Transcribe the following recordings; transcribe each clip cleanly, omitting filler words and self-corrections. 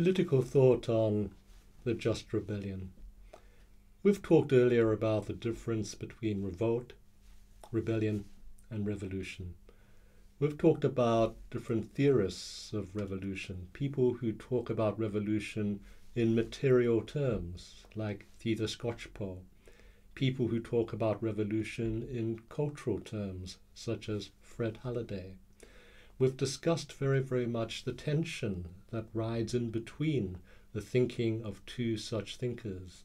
Political thought on the Just Rebellion. We've talked earlier about the difference between revolt, rebellion, and revolution. We've talked about different theorists of revolution, people who talk about revolution in material terms, like Theda Skocpol, people who talk about revolution in cultural terms, such as Fred Halliday. We've discussed very, very much the tension that rides in between the thinking of two such thinkers.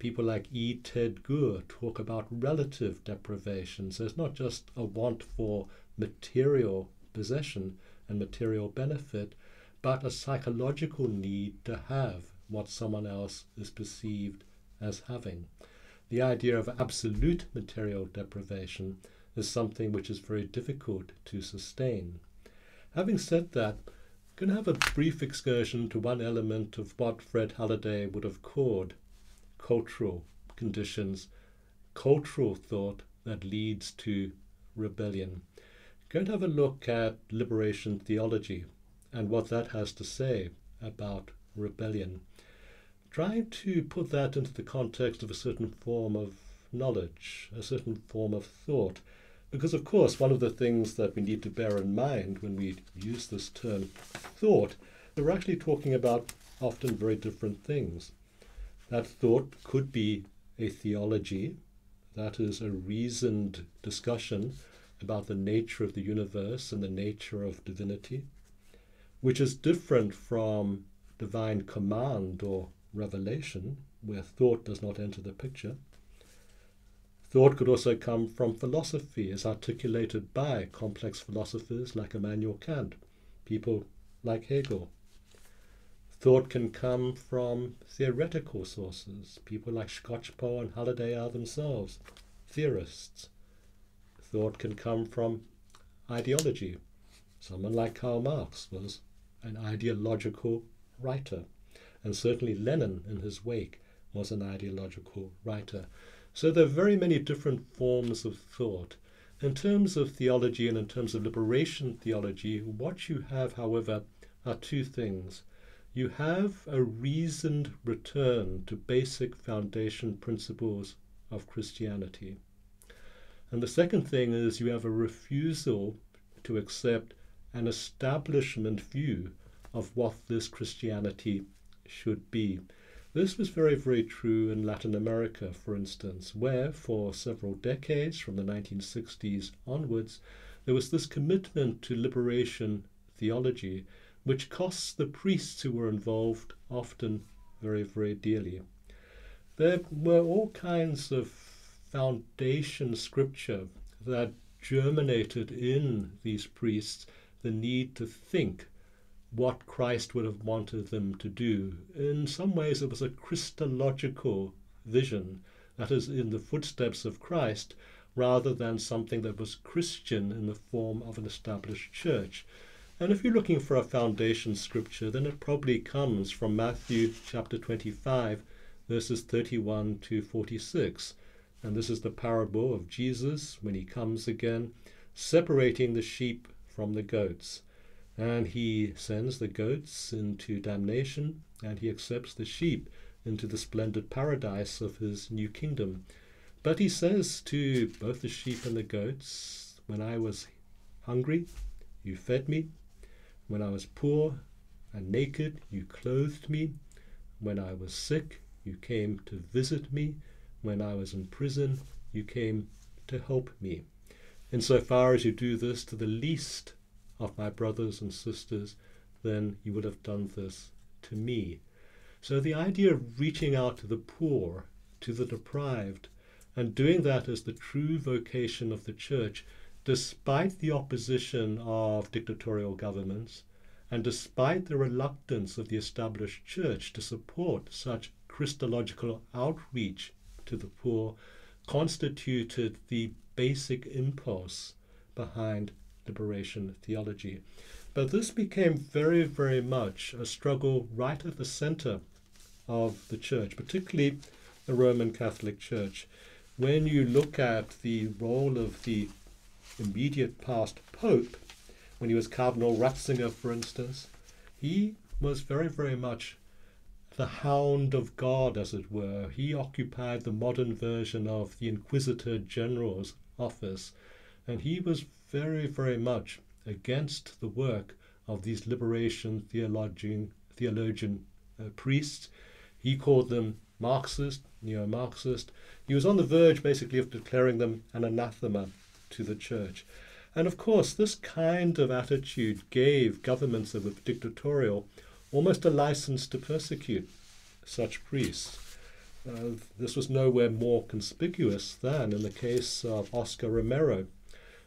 People like E. Ted Gur talk about relative deprivation. So it's not just a want for material possession and material benefit, but a psychological need to have what someone else is perceived as having. The idea of absolute material deprivation is something which is very difficult to sustain. Having said that, I'm going to have a brief excursion to one element of what Fred Halliday would have called cultural conditions, cultural thought that leads to rebellion. I'm going to have a look at liberation theology and what that has to say about rebellion, trying to put that into the context of a certain form of knowledge, a certain form of thought. Because, of course, one of the things that we need to bear in mind when we use this term thought, that we're actually talking about often very different things. That thought could be a theology, that is a reasoned discussion about the nature of the universe and the nature of divinity, which is different from divine command or revelation, where thought does not enter the picture. Thought could also come from philosophy, as articulated by complex philosophers like Immanuel Kant, people like Hegel. Thought can come from theoretical sources. People like Skocpol and Halliday are themselves theorists. Thought can come from ideology. Someone like Karl Marx was an ideological writer, and certainly Lenin in his wake was an ideological writer. So there are very many different forms of thought. In terms of theology and in terms of liberation theology, what you have, however, are two things. You have a reasoned return to basic foundation principles of Christianity. And the second thing is you have a refusal to accept an establishment view of what this Christianity should be. This was very, very true in Latin America, for instance, where for several decades, from the 1960s onwards, there was this commitment to liberation theology, which costs the priests who were involved often very, very dearly. There were all kinds of foundation scripture that germinated in these priests the need to think what Christ would have wanted them to do. In some ways, it was a Christological vision, that is, in the footsteps of Christ, rather than something that was Christian in the form of an established church. And if you're looking for a foundation scripture, then it probably comes from Matthew chapter 25, verses 31 to 46. And this is the parable of Jesus when he comes again, separating the sheep from the goats. And he sends the goats into damnation, and he accepts the sheep into the splendid paradise of his new kingdom. But he says to both the sheep and the goats, when I was hungry, you fed me. When I was poor and naked, you clothed me. When I was sick, you came to visit me. When I was in prison, you came to help me. Insofar as you do this to the least of my brothers and sisters, then you would have done this to me. So the idea of reaching out to the poor, to the deprived, and doing that as the true vocation of the church, despite the opposition of dictatorial governments, and despite the reluctance of the established church to support such Christological outreach to the poor, constituted the basic impulse behind liberation theology. But this became very, very much a struggle right at the center of the church, particularly the Roman Catholic Church. When you look at the role of the immediate past Pope, when he was Cardinal Ratzinger, for instance, he was very, very much the hound of God, as it were. He occupied the modern version of the Inquisitor General's office, and he was very, very much against the work of these liberation theologian priests. He called them Marxist, neo-Marxist. He was on the verge, basically, of declaring them an anathema to the church. And of course, this kind of attitude gave governments that were dictatorial almost a license to persecute such priests. This was nowhere more conspicuous than in the case of Oscar Romero,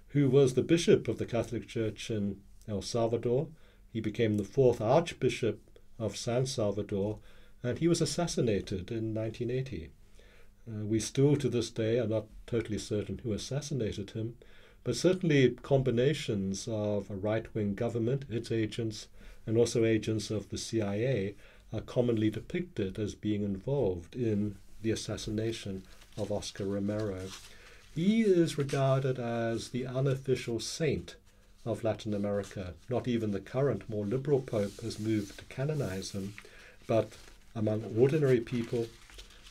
who was the bishop of the Catholic Church in El Salvador. He became the 4th Archbishop of San Salvador, and he was assassinated in 1980. We still to this day are not totally certain who assassinated him, but certainly combinations of a right-wing government, its agents, and also agents of the CIA are commonly depicted as being involved in the assassination of Oscar Romero. He is regarded as the unofficial saint of Latin America. Not even the current, more liberal pope has moved to canonize him, but among ordinary people,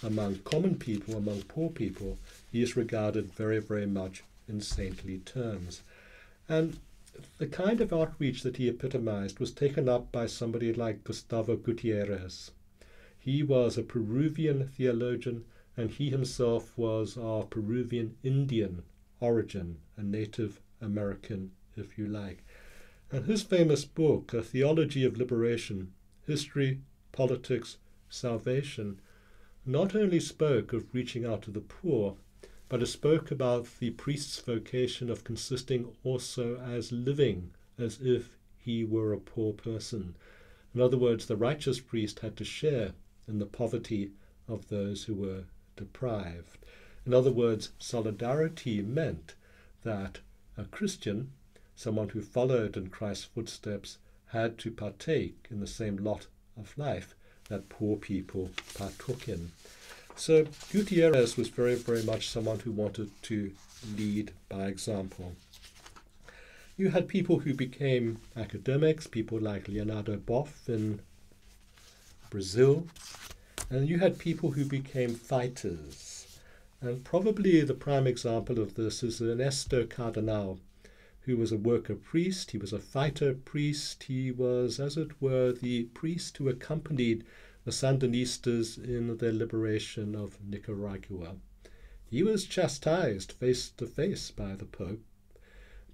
among common people, among poor people, he is regarded very, very much in saintly terms. And the kind of outreach that he epitomized was taken up by somebody like Gustavo Gutierrez. He was a Peruvian theologian, and he himself was of Peruvian Indian origin, a Native American, if you like. And his famous book, A Theology of Liberation, History, Politics, Salvation, not only spoke of reaching out to the poor, but it spoke about the priest's vocation of consisting also as living as if he were a poor person. In other words, the righteous priest had to share in the poverty of those who were deprived. In other words, solidarity meant that a Christian, someone who followed in Christ's footsteps, had to partake in the same lot of life that poor people partook in. So Gutierrez was very, very much someone who wanted to lead by example. You had people who became academics, people like Leonardo Boff in Brazil, and you had people who became fighters. And probably the prime example of this is Ernesto Cardenal, who was a worker priest, he was a fighter priest, he was, as it were, the priest who accompanied the Sandinistas in their liberation of Nicaragua. He was chastised face to face by the Pope,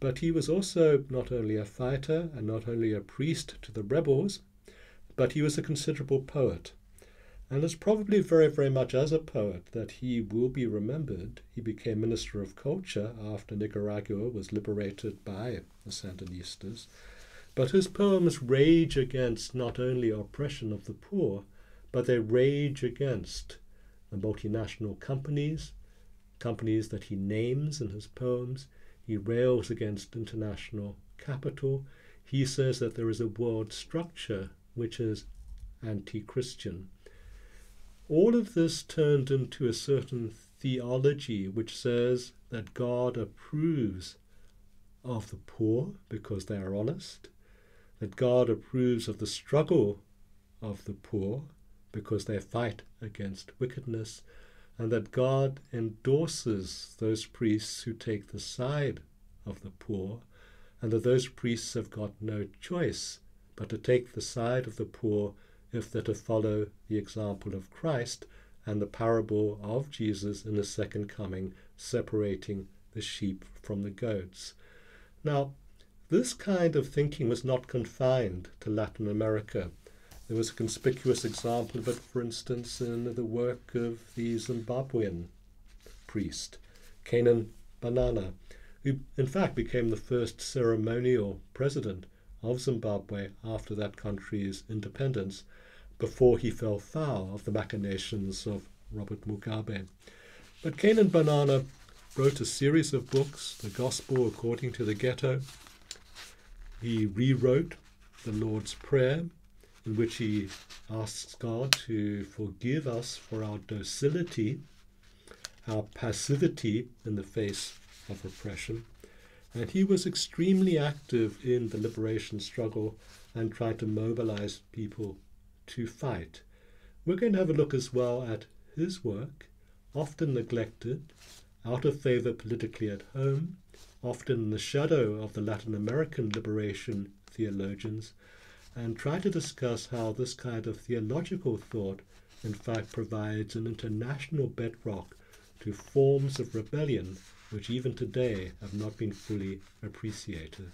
but he was also not only a fighter and not only a priest to the rebels, but he was a considerable poet. And it's probably very, very much as a poet that he will be remembered. He became Minister of Culture after Nicaragua was liberated by the Sandinistas. But his poems rage against not only oppression of the poor, but they rage against the multinational companies, companies that he names in his poems. He rails against international capital. He says that there is a world structure which is anti-Christian. All of this turned into a certain theology which says that God approves of the poor because they are honest, that God approves of the struggle of the poor because they fight against wickedness, and that God endorses those priests who take the side of the poor, and that those priests have got no choice but to take the side of the poor if they're to follow the example of Christ and the parable of Jesus in the second coming, separating the sheep from the goats. Now, this kind of thinking was not confined to Latin America. There was a conspicuous example of it, for instance, in the work of the Zimbabwean priest, Canaan Banana, who in fact became the first ceremonial president of Zimbabwe after that country's independence, before he fell foul of the machinations of Robert Mugabe. But Canaan Banana wrote a series of books, The Gospel According to the Ghetto. He rewrote the Lord's Prayer, in which he asks God to forgive us for our docility, our passivity in the face of oppression. And he was extremely active in the liberation struggle and try to mobilize people to fight. We're going to have a look as well at his work, often neglected, out of favor politically at home, often in the shadow of the Latin American liberation theologians, and try to discuss how this kind of theological thought in fact provides an international bedrock to forms of rebellion which even today have not been fully appreciated.